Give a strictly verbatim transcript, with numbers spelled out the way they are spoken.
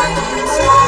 one time.